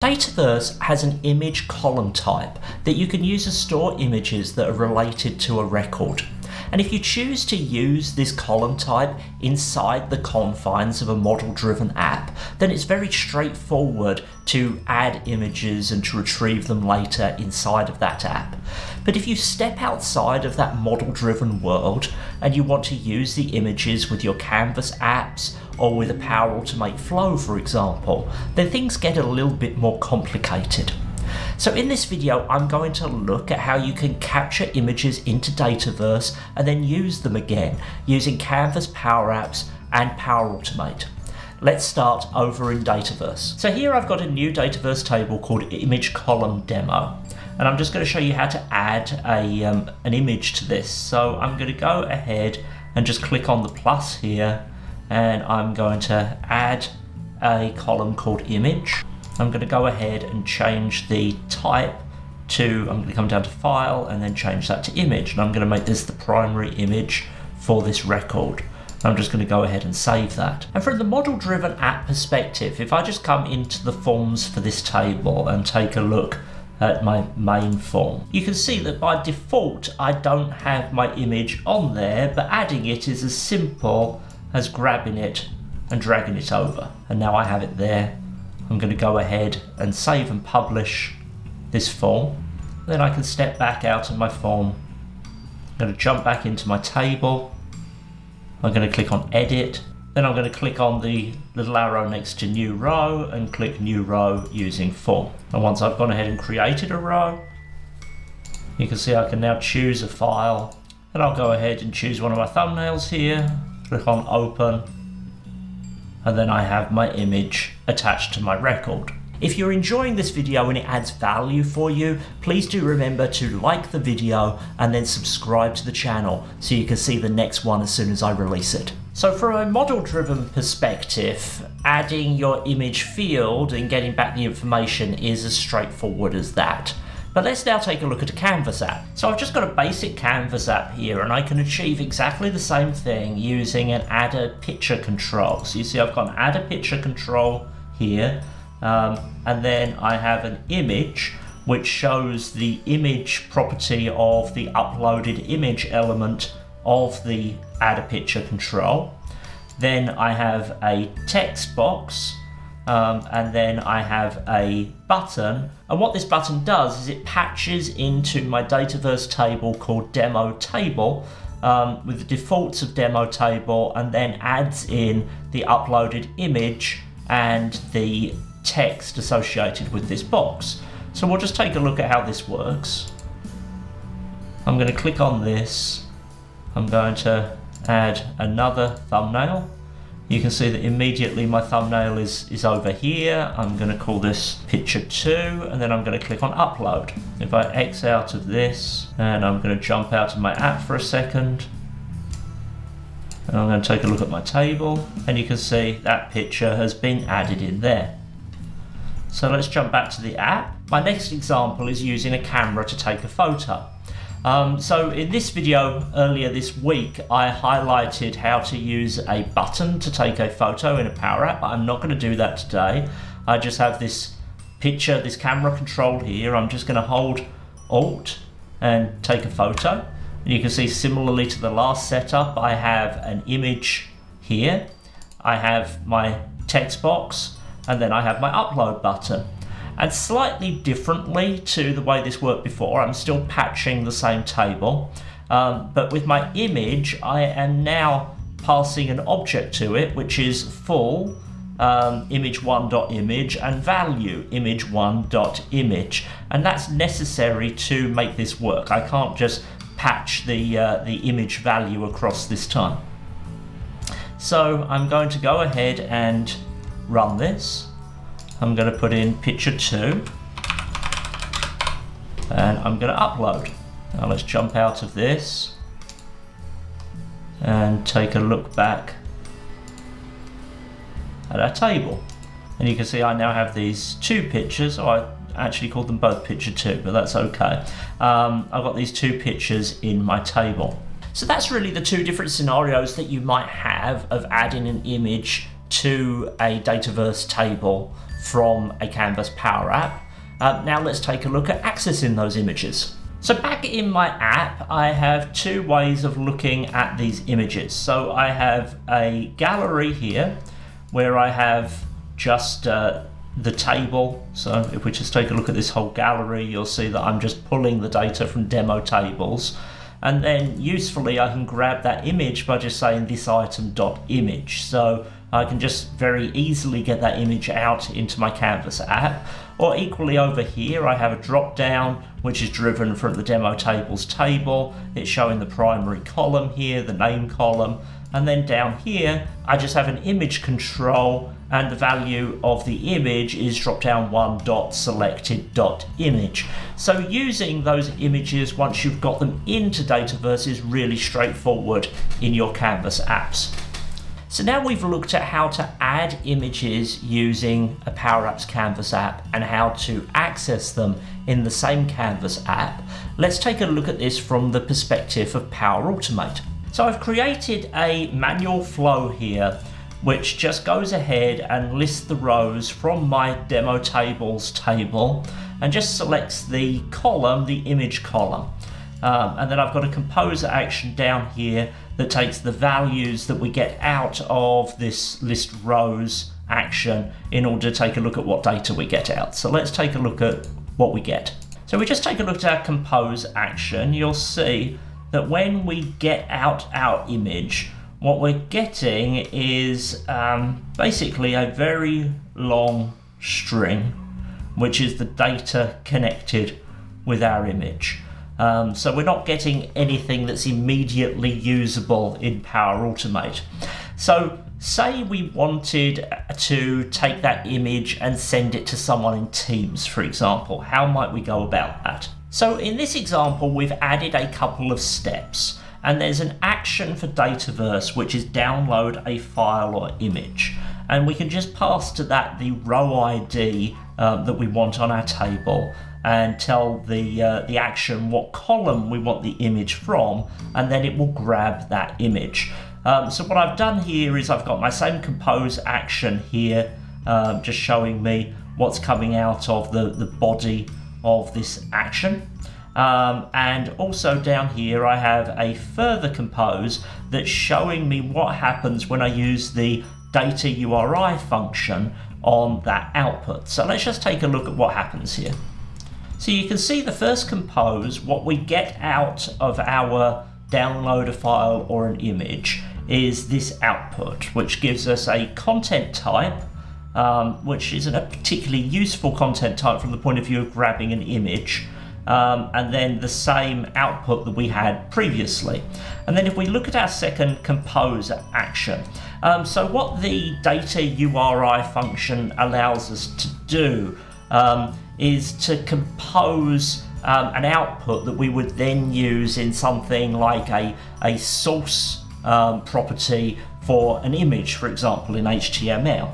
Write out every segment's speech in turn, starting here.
Dataverse has an image column type that you can use to store images that are related to a record. And if you choose to use this column type inside the confines of a model-driven app, then it's very straightforward to add images and to retrieve them later inside of that app. But if you step outside of that model-driven world and you want to use the images with your Canvas apps or with a Power Automate flow, for example, then things get a little bit more complicated. So in this video, I'm going to look at how you can capture images into Dataverse and then use them again using Canvas, Power Apps and Power Automate. Let's start over in Dataverse. So here I've got a new Dataverse table called Image Column Demo. And I'm just going to show you how to add an image to this. So I'm going to go ahead and just click on the plus here, and I'm going to add a column called Image. I'm going to go ahead and change the type to, I'm going to come down to File and then change that to Image. And I'm going to make this the primary image for this record. I'm just going to go ahead and save that. And from the model-driven app perspective, if I just come into the forms for this table and take a look at my main form, you can see that by default, I don't have my image on there, but adding it is as simple as grabbing it and dragging it over. And now I have it there. I'm going to go ahead and save and publish this form. Then I can step back out of my form. I'm going to jump back into my table. I'm going to click on Edit. Then I'm going to click on the little arrow next to New Row and click New Row using Form. And once I've gone ahead and created a row, you can see I can now choose a file. And I'll go ahead and choose one of my thumbnails here. Click on Open. And then I have my image attached to my record. If you're enjoying this video and it adds value for you, please do remember to like the video and then subscribe to the channel so you can see the next one as soon as I release it. So from a model-driven perspective, adding your image field and getting back the information is as straightforward as that. But let's now take a look at a Canvas app. So I've just got a basic Canvas app here, and I can achieve exactly the same thing using an add a picture control. So you see I've got an add a picture control here, and then I have an image which shows the image property of the uploaded image element of the add a picture control. Then I have a text box. And then I have a button, and what this button does is it patches into my Dataverse table called Demo Table with the defaults of Demo Table, and then adds in the uploaded image and the text associated with this box. So we'll just take a look at how this works. I'm going to click on this. I'm going to add another thumbnail. You can see that immediately my thumbnail is over here. I'm going to call this picture 2, and then I'm going to click on upload. If I X out of this, and I'm going to jump out of my app for a second, and I'm going to take a look at my table, and you can see that picture has been added in there. So let's jump back to the app. My next example is using a camera to take a photo. So in this video earlier this week, I highlighted how to use a button to take a photo in a Power App, but I'm not going to do that today. I just have this picture, this camera control here. I'm just going to hold Alt and take a photo. And you can see similarly to the last setup, I have an image here. I have my text box, and then I have my upload button. And slightly differently to the way this worked before, I'm still patching the same table, but with my image, I am now passing an object to it, which is full image1.image and value image1.image, and that's necessary to make this work. I can't just patch the image value across this time. So I'm going to go ahead and run this. I'm going to put in picture 2, and I'm going to upload. Now let's jump out of this and take a look back at our table. And you can see I now have these two pictures. Oh, I actually called them both picture 2, but that's okay. I've got these two pictures in my table. So that's really the two different scenarios that you might have of adding an image to a Dataverse table from a Canvas Power App. Now let's take a look at accessing those images. So back in my app, I have two ways of looking at these images. So I have a gallery here where I have just the table. So if we just take a look at this whole gallery, you'll see that I'm just pulling the data from demo tables. And then usefully, I can grab that image by just saying this item.image. So I can just very easily get that image out into my Canvas app. Or equally over here, I have a drop down, which is driven from the demo tables table. It's showing the primary column here, the name column. And then down here, I just have an image control, and the value of the image is drop down one.selected.image. So using those images, once you've got them into Dataverse, is really straightforward in your Canvas apps. So now we've looked at how to add images using a Power Apps Canvas app and how to access them in the same Canvas app. Let's take a look at this from the perspective of Power Automate. So I've created a manual flow here, which just goes ahead and lists the rows from my demo tables table and just selects the column, the image column. And then I've got a composer action down here that takes the values that we get out of this list rows action in order to take a look at what data we get out. So let's take a look at what we get. So we just take a look at our compose action. You'll see that when we get out our image, what we're getting is basically a very long string, which is the data connected with our image. So we're not getting anything that's immediately usable in Power Automate. So say we wanted to take that image and send it to someone in Teams, for example. How might we go about that? So in this example, we've added a couple of steps, and there's an action for Dataverse, which is download a file or image. And we can just pass to that the row ID that we want on our table, and tell the action what column we want the image from, and then it will grab that image. So what I've done here is I've got my same compose action here, just showing me what's coming out of the body of this action. And also down here, I have a further compose that's showing me what happens when I use the data URI function on that output. So let's just take a look at what happens here. So you can see the first compose, what we get out of our download a file or an image is this output, which gives us a content type, which isn't a particularly useful content type from the point of view of grabbing an image. And then the same output that we had previously. And then if we look at our second compose action, so what the data URI function allows us to do is to compose an output that we would then use in something like a source property for an image, for example, in HTML.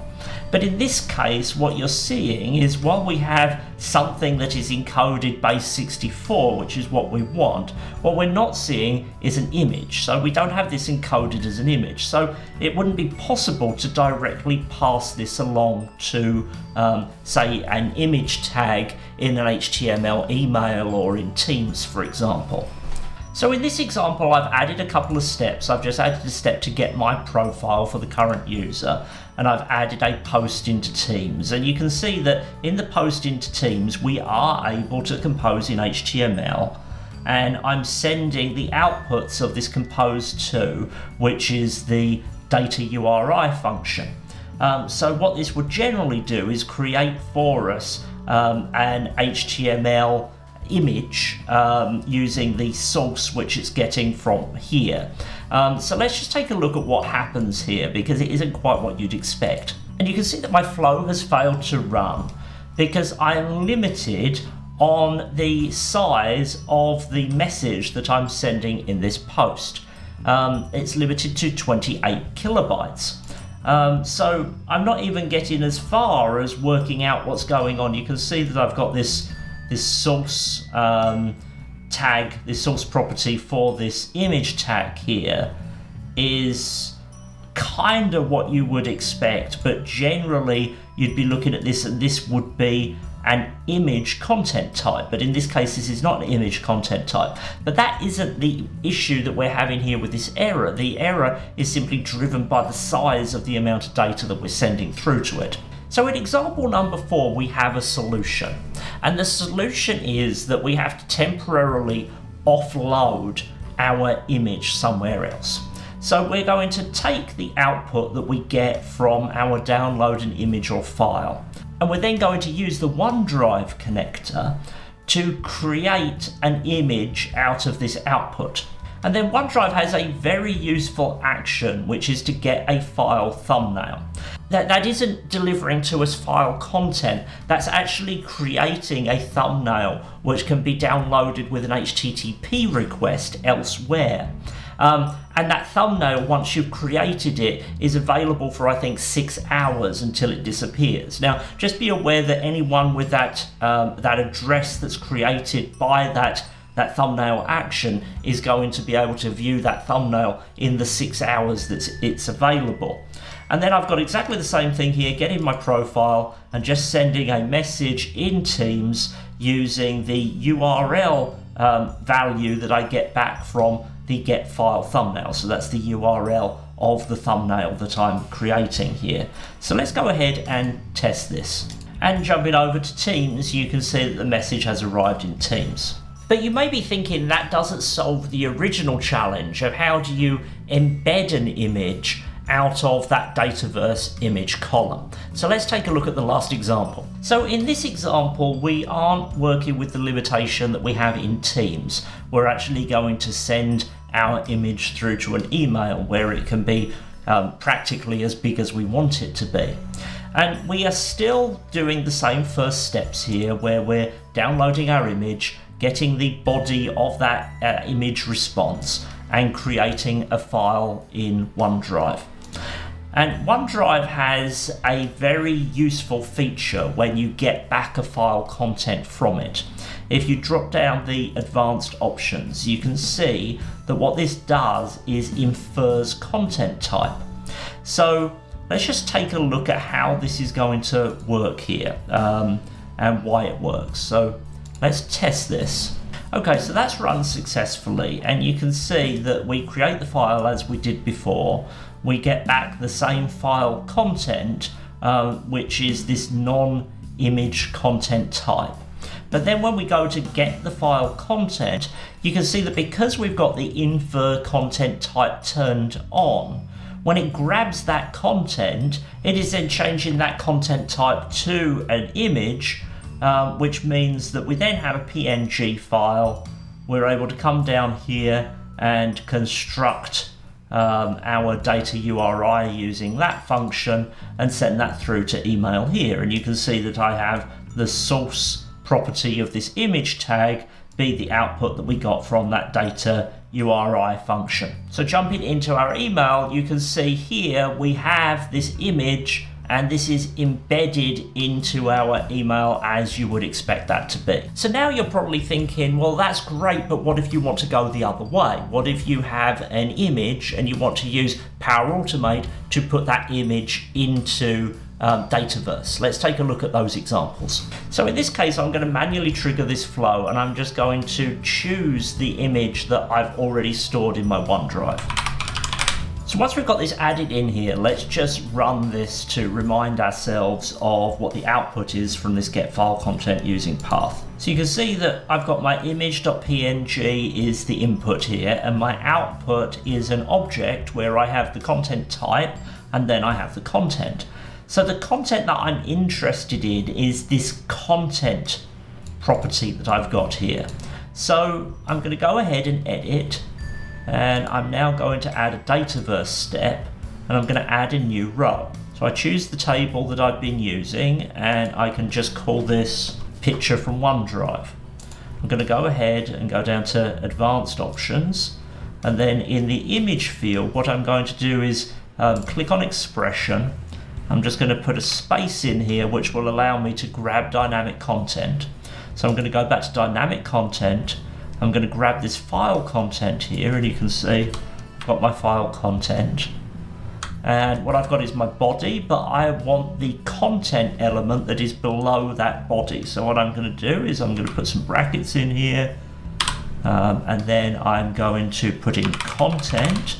But in this case, what you're seeing is while we have something that is encoded base 64, which is what we want, what we're not seeing is an image. So we don't have this encoded as an image. So it wouldn't be possible to directly pass this along to, say, an image tag in an HTML email or in Teams, for example. So in this example, I've added a couple of steps. I've just added a step to get my profile for the current user, and I've added a post into Teams. And you can see that in the post into Teams, we are able to compose in HTML, and I'm sending the outputs of this compose to, which is the data URI function. So what this would generally do is create for us an HTML image using the source which it's getting from here. So let's just take a look at what happens here, because it isn't quite what you'd expect. And you can see that my flow has failed to run because I am limited on the size of the message that I'm sending in this post. It's limited to 28 kilobytes. So I'm not even getting as far as working out what's going on. You can see that I've got this source tag, this source property for this image tag here is kind of what you would expect, but generally you'd be looking at this and this would be an image content type, but in this case this is not an image content type. But that isn't the issue that we're having here with this error. The error is simply driven by the size of the amount of data that we're sending through to it. So in example number 4 we have a solution, and the solution is that we have to temporarily offload our image somewhere else. So we're going to take the output that we get from our download an image or file, and we're then going to use the OneDrive connector to create an image out of this output. And then OneDrive has a very useful action, which is to get a file thumbnail. That isn't delivering to us file content, that's actually creating a thumbnail which can be downloaded with an HTTP request elsewhere. And that thumbnail, once you've created it, is available for I think 6 hours until it disappears. Now, just be aware that anyone with that that address that's created by that thumbnail action is going to be able to view that thumbnail in the 6 hours that it's available. And then I've got exactly the same thing here, getting my profile and just sending a message in Teams using the URL value that I get back from the get file thumbnail. So that's the URL of the thumbnail that I'm creating here. So let's go ahead and test this. And jumping over to Teams, you can see that the message has arrived in Teams. But you may be thinking that doesn't solve the original challenge of how do you embed an image out of that Dataverse image column. So let's take a look at the last example. So in this example, we aren't working with the limitation that we have in Teams. We're actually going to send our image through to an email where it can be practically as big as we want it to be. And we are still doing the same first steps here where we're downloading our image, getting the body of that image response and creating a file in OneDrive. And OneDrive has a very useful feature when you get back a file content from it. If you drop down the advanced options, you can see that what this does is infers content type. So let's just take a look at how this is going to work here and why it works. So let's test this. Okay, so that's run successfully, and you can see that we create the file as we did before. We get back the same file content, which is this non-image content type. But then when we go to get the file content, you can see that because we've got the infer content type turned on, when it grabs that content, it is then changing that content type to an image, which means that we then have a PNG file. We're able to come down here and construct our data URI using that function and send that through to email here. And you can see that I have the source property of this image tag be the output that we got from that data URI function. So jumping into our email, you can see here we have this image, and this is embedded into our email as you would expect that to be. So now you're probably thinking, well, that's great, but what if you want to go the other way? What if you have an image and you want to use Power Automate to put that image into Dataverse? Let's take a look at those examples. So in this case, I'm going to manually trigger this flow, and I'm just going to choose the image that I've already stored in my OneDrive. So once we've got this added in here, let's just run this to remind ourselves of what the output is from this get file content using path. So you can see that I've got my image.png is the input here, and my output is an object where I have the content type and then I have the content. So the content that I'm interested in is this content property that I've got here. So I'm going to go ahead and edit. And I'm now going to add a Dataverse step, and I'm going to add a new row. So I choose the table that I've been using, and I can just call this picture from OneDrive. I'm going to go ahead and go down to advanced options, and then in the image field what I'm going to do is click on expression. I'm just going to put a space in here which will allow me to grab dynamic content. So I'm going to go back to dynamic content. I'm going to grab this file content here, and you can see I've got my file content, And what I've got is my body, but I want the content element that is below that body. So what I'm going to do is I'm going to put some brackets in here, and then I'm going to put in content,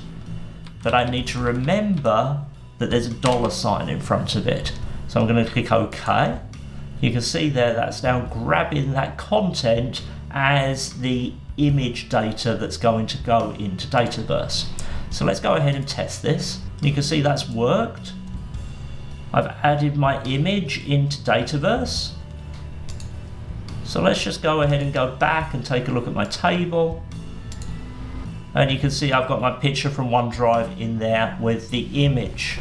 but I need to remember that there's a $- in front of it. So I'm going to click OK. You can see there that's now grabbing that content as the image data that's going to go into Dataverse. So let's go ahead and test this. You can see that's worked. I've added my image into Dataverse. So let's just go ahead and go back and take a look at my table. And you can see I've got my picture from OneDrive in there with the image.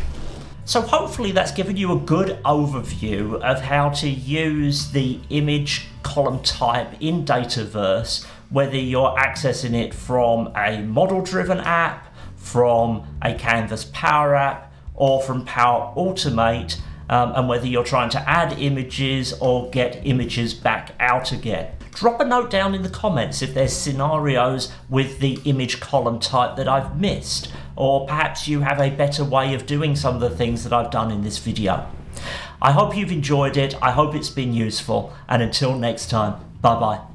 So hopefully that's given you a good overview of how to use the image column type in Dataverse, whether you're accessing it from a model-driven app, from a Canvas Power App, or from Power Automate, and whether you're trying to add images or get images back out again. Drop a note down in the comments if there's scenarios with the image column type that I've missed, or perhaps you have a better way of doing some of the things that I've done in this video. I hope you've enjoyed it, I hope it's been useful, and until next time, bye bye.